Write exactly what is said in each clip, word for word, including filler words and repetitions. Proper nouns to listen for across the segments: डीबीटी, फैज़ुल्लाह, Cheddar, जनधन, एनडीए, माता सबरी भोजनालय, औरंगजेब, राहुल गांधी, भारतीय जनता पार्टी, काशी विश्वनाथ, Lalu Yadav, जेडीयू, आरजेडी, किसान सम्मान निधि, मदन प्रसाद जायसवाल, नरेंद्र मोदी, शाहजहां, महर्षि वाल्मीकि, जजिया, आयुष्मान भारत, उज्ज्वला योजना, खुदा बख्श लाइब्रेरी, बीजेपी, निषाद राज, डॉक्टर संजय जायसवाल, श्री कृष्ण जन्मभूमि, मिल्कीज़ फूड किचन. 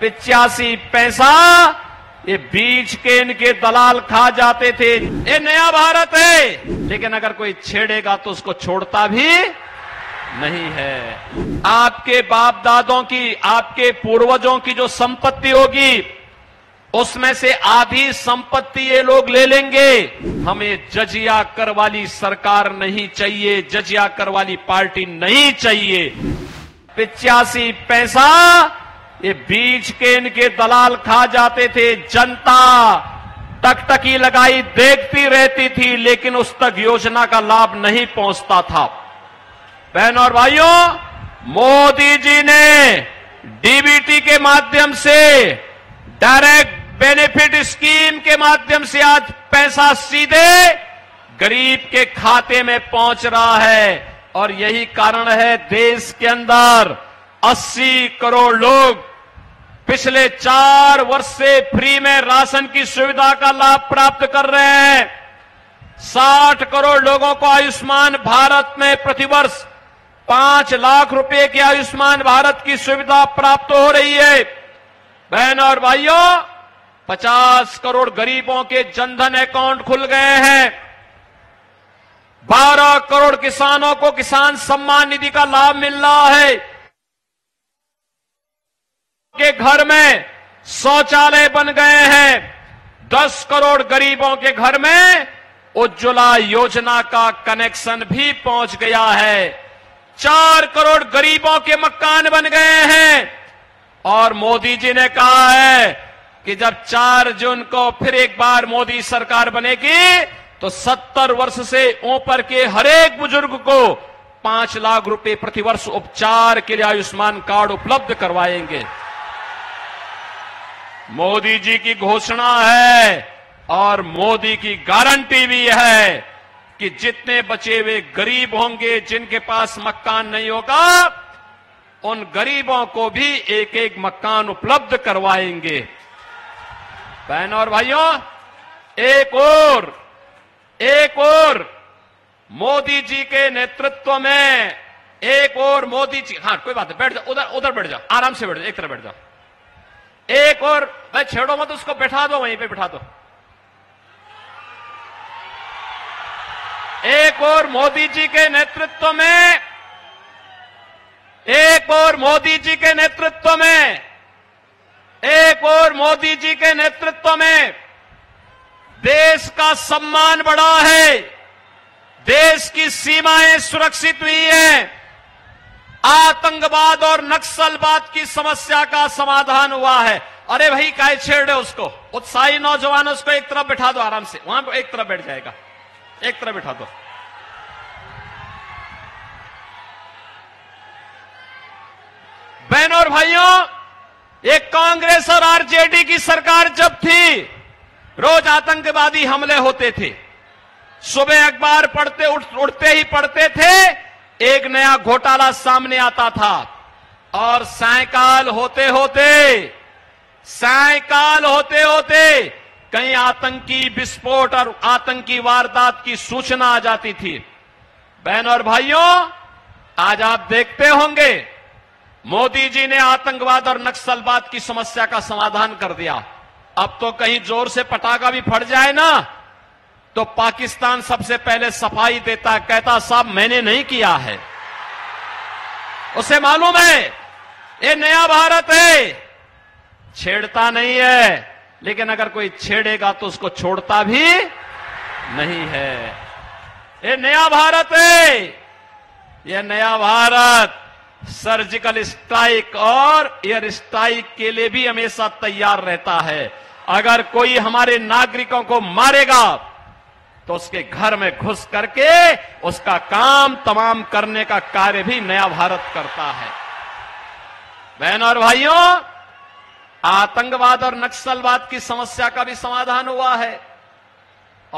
पिचासी पैसा ये बीच के इनके दलाल खा जाते थे। ये नया भारत है, लेकिन अगर कोई छेड़ेगा तो उसको छोड़ता भी नहीं है। आपके बाप दादों की, आपके पूर्वजों की जो संपत्ति होगी उसमें से आधी संपत्ति ये लोग ले लेंगे। हमें जजिया कर वाली सरकार नहीं चाहिए, जजिया कर वाली पार्टी नहीं चाहिए। पिचासी पैसा ये बीच के इनके दलाल खा जाते थे। जनता टकटकी लगाई देखती रहती थी, लेकिन उस तक योजना का लाभ नहीं पहुंचता था। बहनों और भाइयों, मोदी जी ने डीबीटी के माध्यम से, डायरेक्ट बेनिफिट स्कीम के माध्यम से आज पैसा सीधे गरीब के खाते में पहुंच रहा है। और यही कारण है देश के अंदर अस्सी करोड़ लोग पिछले चार वर्ष से फ्री में राशन की सुविधा का लाभ प्राप्त कर रहे हैं। साठ करोड़ लोगों को आयुष्मान भारत में प्रतिवर्ष पांच लाख रुपए की आयुष्मान भारत की सुविधा प्राप्त हो रही है। बहनों और भाइयों, पचास करोड़ गरीबों के जनधन अकाउंट खुल गए हैं। बारह करोड़ किसानों को किसान सम्मान निधि का लाभ मिल रहा है। के घर में शौचालय बन गए हैं। दस करोड़ गरीबों के घर में उज्ज्वला योजना का कनेक्शन भी पहुंच गया है। चार करोड़ गरीबों के मकान बन गए हैं। और मोदी जी ने कहा है कि जब चार जून को फिर एक बार मोदी सरकार बनेगी तो सत्तर वर्ष से ऊपर के हरेक बुजुर्ग को पांच लाख रुपए प्रतिवर्ष उपचार के लिए आयुष्मान कार्ड उपलब्ध करवाएंगे। मोदी जी की घोषणा है और मोदी की गारंटी भी है कि जितने बचे हुए गरीब होंगे, जिनके पास मकान नहीं होगा, उन गरीबों को भी एक एक मकान उपलब्ध करवाएंगे। बहनों और भाइयों, एक और एक और मोदी जी के नेतृत्व में एक और मोदी जी, हाँ कोई बात नहीं, बैठ जाओ, उधर उधर बैठ जाओ, आराम से बैठ जाओ, एक तरफ बैठ जाओ। एक और भाई छेड़ो मत उसको, बैठा दो, वहीं पे बैठा दो। एक और मोदी जी के नेतृत्व में एक और मोदी जी के नेतृत्व में एक और मोदी जी के नेतृत्व में देश का सम्मान बढ़ा है, देश की सीमाएं सुरक्षित हुई हैं, आतंकवाद और नक्सलवाद की समस्या का समाधान हुआ है। अरे भाई काहे छेड़ रहे उसको, उत्साही नौजवानों उसको एक तरफ बैठा दो, आराम से वहां एक तरफ बैठ जाएगा, एक तरफ बैठा दो। बहनों और भाइयों, ये कांग्रेस और आरजेडी की सरकार जब थी, रोज आतंकवादी हमले होते थे। सुबह अखबार पढ़ते उठते ही पढ़ते थे, एक नया घोटाला सामने आता था। और सायकाल होते होते सायकाल होते होते कहीं आतंकी विस्फोट और आतंकी वारदात की सूचना आ जाती थी। बहनों और भाइयों, आज आप देखते होंगे मोदी जी ने आतंकवाद और नक्सलवाद की समस्या का समाधान कर दिया। अब तो कहीं जोर से पटाखा भी फट जाए ना तो पाकिस्तान सबसे पहले सफाई देता, कहता साहब मैंने नहीं किया है। उसे मालूम है ये नया भारत है, छेड़ता नहीं है, लेकिन अगर कोई छेड़ेगा तो उसको छोड़ता भी नहीं है। ये नया भारत है। ये नया भारत सर्जिकल स्ट्राइक और एयर स्ट्राइक के लिए भी हमेशा तैयार रहता है। अगर कोई हमारे नागरिकों को मारेगा तो उसके घर में घुस करके उसका काम तमाम करने का कार्य भी नया भारत करता है। बहनों और भाइयों, आतंकवाद और नक्सलवाद की समस्या का भी समाधान हुआ है।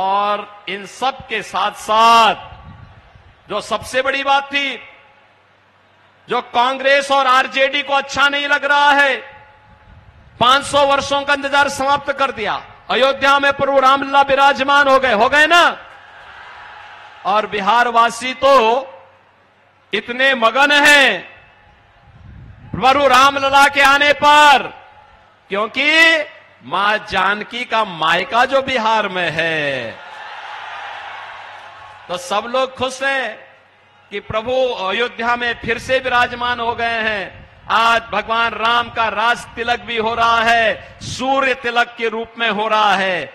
और इन सब के साथ साथ जो सबसे बड़ी बात थी, जो कांग्रेस और आरजेडी को अच्छा नहीं लग रहा है, पांच सौ वर्षों का इंतजार समाप्त कर दिया। अयोध्या में प्रभु रामलला विराजमान हो गए, हो गए ना। और बिहारवासी तो इतने मगन हैं प्रभु रामलला के आने पर क्योंकि मां जानकी का मायका जो बिहार में है। तो सब लोग खुश हैं कि प्रभु अयोध्या में फिर से विराजमान हो गए हैं। आज भगवान राम का राज तिलक भी हो रहा है, सूर्य तिलक के रूप में हो रहा है।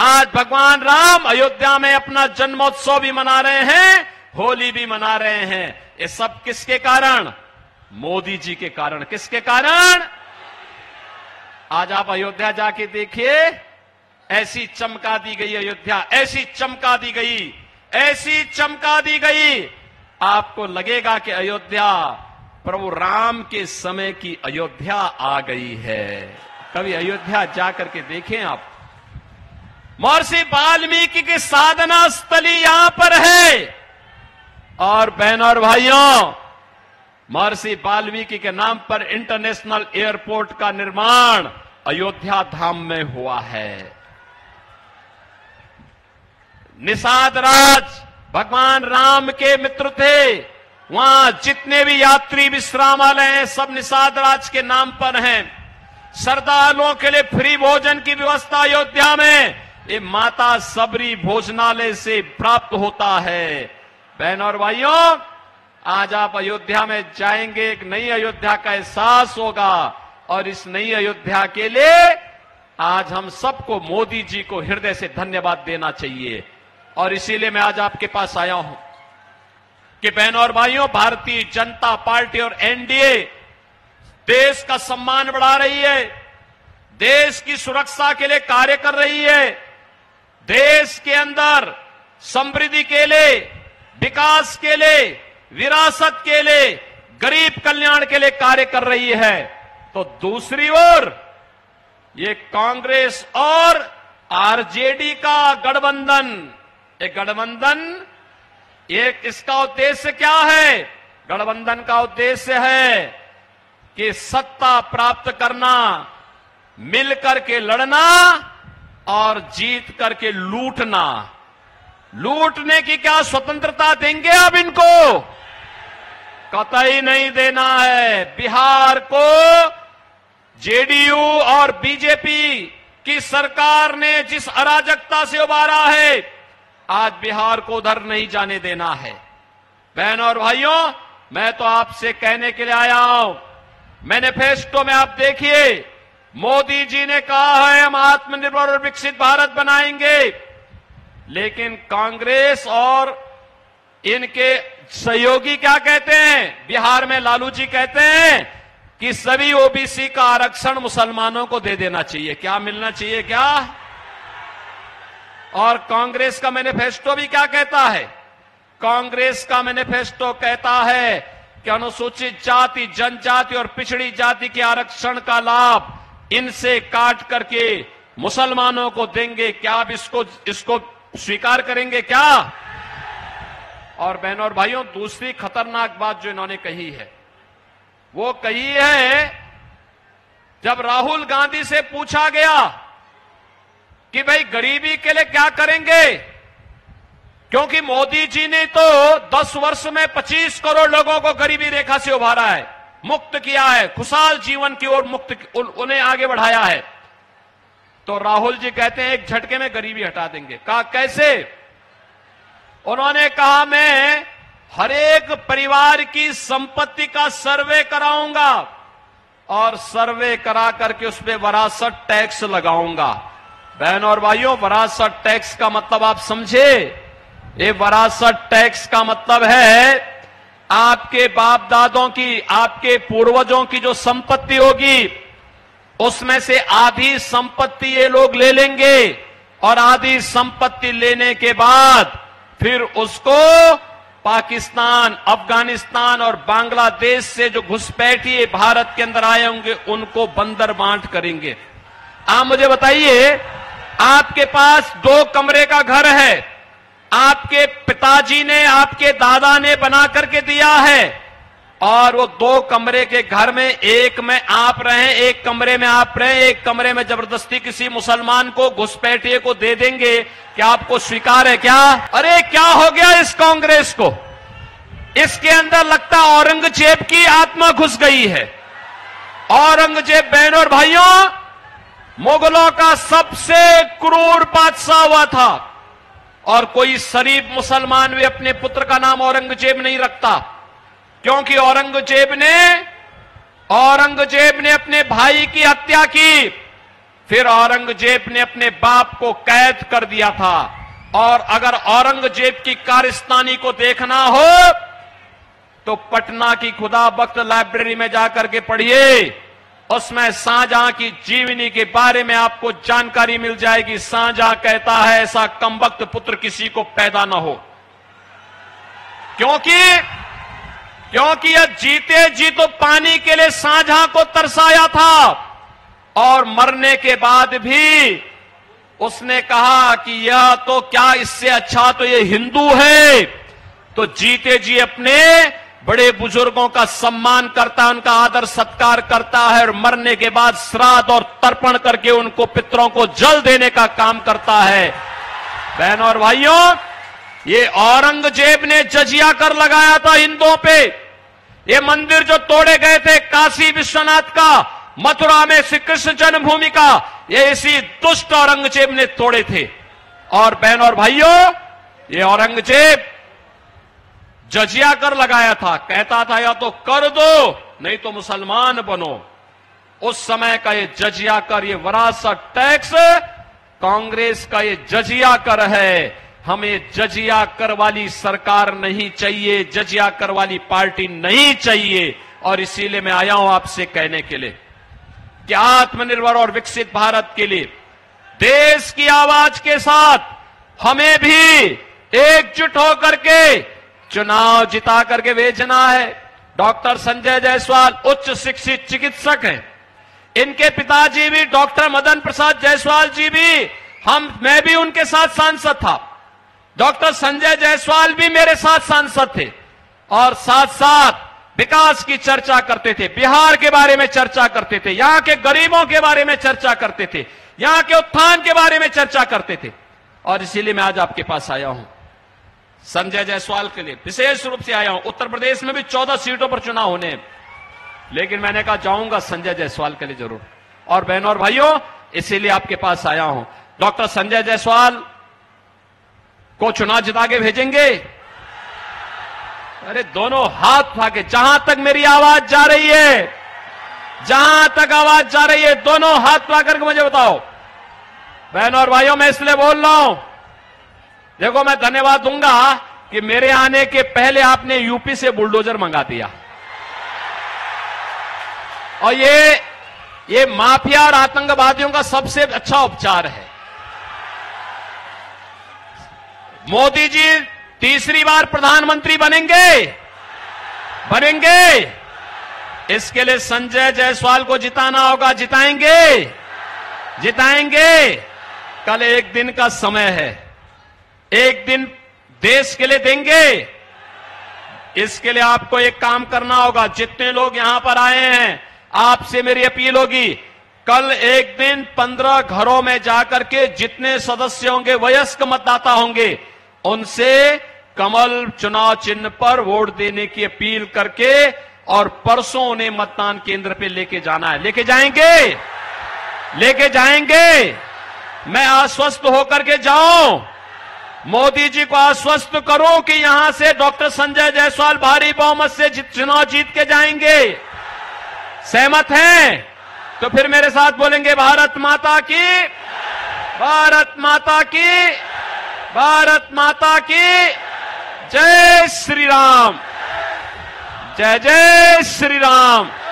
आज भगवान राम अयोध्या में अपना जन्मोत्सव भी मना रहे हैं, होली भी मना रहे हैं। ये सब किसके कारण? मोदी जी के कारण। किसके कारण? आज आप अयोध्या जाके देखिए, ऐसी चमका दी गई अयोध्या, ऐसी चमका दी गई, ऐसी चमका दी गई, आपको लगेगा कि अयोध्या प्रभु राम के समय की अयोध्या आ गई है। कभी अयोध्या जाकर के देखें आप। महर्षि वाल्मीकि की साधना स्थली यहां पर है। और बहनों और भाइयों, महर्षि वाल्मीकि के नाम पर इंटरनेशनल एयरपोर्ट का निर्माण अयोध्या धाम में हुआ है। निषाद राज भगवान राम के मित्र थे। वहां जितने भी यात्री विश्रामालय हैं सब निषाद राज के नाम पर हैं। श्रद्धालुओं के लिए फ्री भोजन की व्यवस्था अयोध्या में ये माता सबरी भोजनालय से प्राप्त होता है। बहनों और भाइयों, आज आप अयोध्या में जाएंगे, एक नई अयोध्या का एहसास होगा। और इस नई अयोध्या के लिए आज हम सबको मोदी जी को हृदय से धन्यवाद देना चाहिए। और इसीलिए मैं आज आपके पास आया हूं कि बहनों और भाइयों, भारतीय जनता पार्टी और एनडीए देश का सम्मान बढ़ा रही है, देश की सुरक्षा के लिए कार्य कर रही है, देश के अंदर समृद्धि के लिए, विकास के लिए, विरासत के लिए, गरीब कल्याण के लिए कार्य कर रही है। तो दूसरी ओर ये कांग्रेस और आरजेडी का गठबंधन, ये गठबंधन एक, इसका उद्देश्य क्या है? गठबंधन का उद्देश्य है कि सत्ता प्राप्त करना, मिलकर के लड़ना और जीत करके लूटना। लूटने की क्या स्वतंत्रता देंगे आप इनको? कतई नहीं देना है। बिहार को जेडीयू और बीजेपी की सरकार ने जिस अराजकता से उबारा है, आज बिहार को उधर नहीं जाने देना है। बहनों और भाइयों, मैं तो आपसे कहने के लिए आया हूं। मैनिफेस्टो में आप देखिए, मोदी जी ने कहा है हम आत्मनिर्भर और विकसित भारत बनाएंगे। लेकिन कांग्रेस और इनके सहयोगी क्या कहते हैं? बिहार में लालू जी कहते हैं कि सभी ओबीसी का आरक्षण मुसलमानों को दे देना चाहिए। क्या मिलना चाहिए क्या? और कांग्रेस का मैनिफेस्टो भी क्या कहता है? कांग्रेस का मैनिफेस्टो कहता है कि अनुसूचित जाति, जनजाति और पिछड़ी जाति के आरक्षण का लाभ इनसे काट करके मुसलमानों को देंगे। क्या आप इसको इसको स्वीकार करेंगे क्या? और बहनों और भाइयों, दूसरी खतरनाक बात जो इन्होंने कही है, वो कही है जब राहुल गांधी से पूछा गया कि भाई गरीबी के लिए क्या करेंगे, क्योंकि मोदी जी ने तो दस वर्ष में पच्चीस करोड़ लोगों को गरीबी रेखा से उभारा है, मुक्त किया है, खुशहाल जीवन की ओर मुक्त उन, उन्हें आगे बढ़ाया है। तो राहुल जी कहते हैं एक झटके में गरीबी हटा देंगे। कहा कैसे? उन्होंने कहा मैं हरेक परिवार की संपत्ति का सर्वे कराऊंगा और सर्वे करा करके उसपे वरासत टैक्स लगाऊंगा। बहनों और भाइयों, वरासत टैक्स का मतलब आप समझे? ये वरासत टैक्स का मतलब है आपके बाप दादों की, आपके पूर्वजों की जो संपत्ति होगी उसमें से आधी संपत्ति ये लोग ले लेंगे और आधी संपत्ति लेने के बाद फिर उसको पाकिस्तान, अफगानिस्तान और बांग्लादेश से जो घुसपैठिए भारत के अंदर आए होंगे उनको बंदर बांट करेंगे। आप मुझे बताइए, आपके पास दो कमरे का घर है, आपके पिताजी ने, आपके दादा ने बना करके दिया है, और वो दो कमरे के घर में एक में आप रहें, एक कमरे में आप रहें, एक कमरे में जबरदस्ती किसी मुसलमान को, घुसपैठिए को दे देंगे। क्या आपको स्वीकार है क्या? अरे क्या हो गया इस कांग्रेस को? इसके अंदर लगता औरंगजेब की आत्मा घुस गई है। औरंगजेब बहनों और भाइयों, मुगलों का सबसे क्रूर बादशाह हुआ था और कोई शरीफ मुसलमान भी अपने पुत्र का नाम औरंगजेब नहीं रखता, क्योंकि औरंगजेब ने औरंगजेब ने अपने भाई की हत्या की, फिर औरंगजेब ने अपने बाप को कैद कर दिया था। और अगर औरंगजेब की कारस्तानी को देखना हो तो पटना की खुदा बख्श लाइब्रेरी में जाकर के पढ़िए, उसमें शाहजहां की जीवनी के बारे में आपको जानकारी मिल जाएगी। शाहजहां कहता है ऐसा कमबख्त पुत्र किसी को पैदा ना हो, क्योंकि क्योंकि यह जीते जी तो पानी के लिए शाहजहां को तरसाया था और मरने के बाद भी उसने कहा कि यह तो क्या, इससे अच्छा तो ये हिंदू है। तो जीते जी अपने बड़े बुजुर्गों का सम्मान करता है, उनका आदर सत्कार करता है और मरने के बाद श्राद्ध और तर्पण करके उनको, पितरों को जल देने का काम करता है। बहनों और भाइयों, ये औरंगजेब ने जजिया कर लगाया था हिंदुओं पे। ये मंदिर जो तोड़े गए थे, काशी विश्वनाथ का, मथुरा में श्री कृष्ण जन्मभूमि का, ये इसी दुष्ट औरंगजेब ने तोड़े थे। और बहनों और भाइयों, ये औरंगजेब जजिया कर लगाया था, कहता था या तो कर दो नहीं तो मुसलमान बनो। उस समय का ये जजिया कर, ये विरासत टैक्स, कांग्रेस का ये जजिया कर है। हमें जजिया कर वाली सरकार नहीं चाहिए, जजिया कर वाली पार्टी नहीं चाहिए। और इसीलिए मैं आया हूं आपसे कहने के लिए कि आत्मनिर्भर और विकसित भारत के लिए देश की आवाज के साथ हमें भी एकजुट होकर के चुनाव जिता करके भेजना है। डॉक्टर संजय जायसवाल उच्च शिक्षित चिकित्सक हैं, इनके पिताजी भी डॉक्टर मदन प्रसाद जायसवाल जी भी, हम मैं भी उनके साथ सांसद था, डॉक्टर संजय जायसवाल भी मेरे साथ सांसद थे और साथ साथ विकास की चर्चा करते थे, बिहार के बारे में चर्चा करते थे, यहां के गरीबों के बारे में चर्चा करते थे, यहां के उत्थान के बारे में चर्चा करते थे। और इसीलिए मैं आज आपके पास आया हूं संजय जायसवाल के लिए, विशेष रूप से आया हूं। उत्तर प्रदेश में भी चौदह सीटों पर चुनाव होने हैं, लेकिन मैंने कहा जाऊंगा संजय जायसवाल के लिए जरूर। और बहनों और भाइयों, इसीलिए आपके पास आया हूं। डॉक्टर संजय जायसवाल को चुनाव जिता के भेजेंगे, अरे दोनों हाथ उठा के, जहां तक मेरी आवाज जा रही है, जहां तक आवाज जा रही है, दोनों हाथ उठा करके मुझे बताओ। बहनों और भाइयों, मैं इसलिए बोल रहा हूं, देखो मैं धन्यवाद दूंगा कि मेरे आने के पहले आपने यूपी से बुलडोजर मंगा दिया और ये ये माफिया और आतंकवादियों का सबसे अच्छा उपचार है। मोदी जी तीसरी बार प्रधानमंत्री बनेंगे बनेंगे इसके लिए संजय जायसवाल को जिताना होगा। जिताएंगे जिताएंगे कल एक दिन का समय है, एक दिन देश के लिए देंगे। इसके लिए आपको एक काम करना होगा, जितने लोग यहां पर आए हैं आपसे मेरी अपील होगी, कल एक दिन पंद्रह घरों में जाकर के जितने सदस्य होंगे, वयस्क मतदाता होंगे, उनसे कमल चुनाव चिन्ह पर वोट देने की अपील करके और परसों उन्हें मतदान केंद्र पे लेके जाना है। लेके जाएंगे लेके जाएंगे मैं आश्वस्त होकर के जाऊं, मोदी जी को आश्वस्त करो कि यहां से डॉक्टर संजय जायसवाल भारी बहुमत से चुनाव जीत के जाएंगे। सहमत हैं तो फिर मेरे साथ बोलेंगे भारत माता की, भारत माता की, भारत माता की जय। श्री राम, जय जय श्री राम।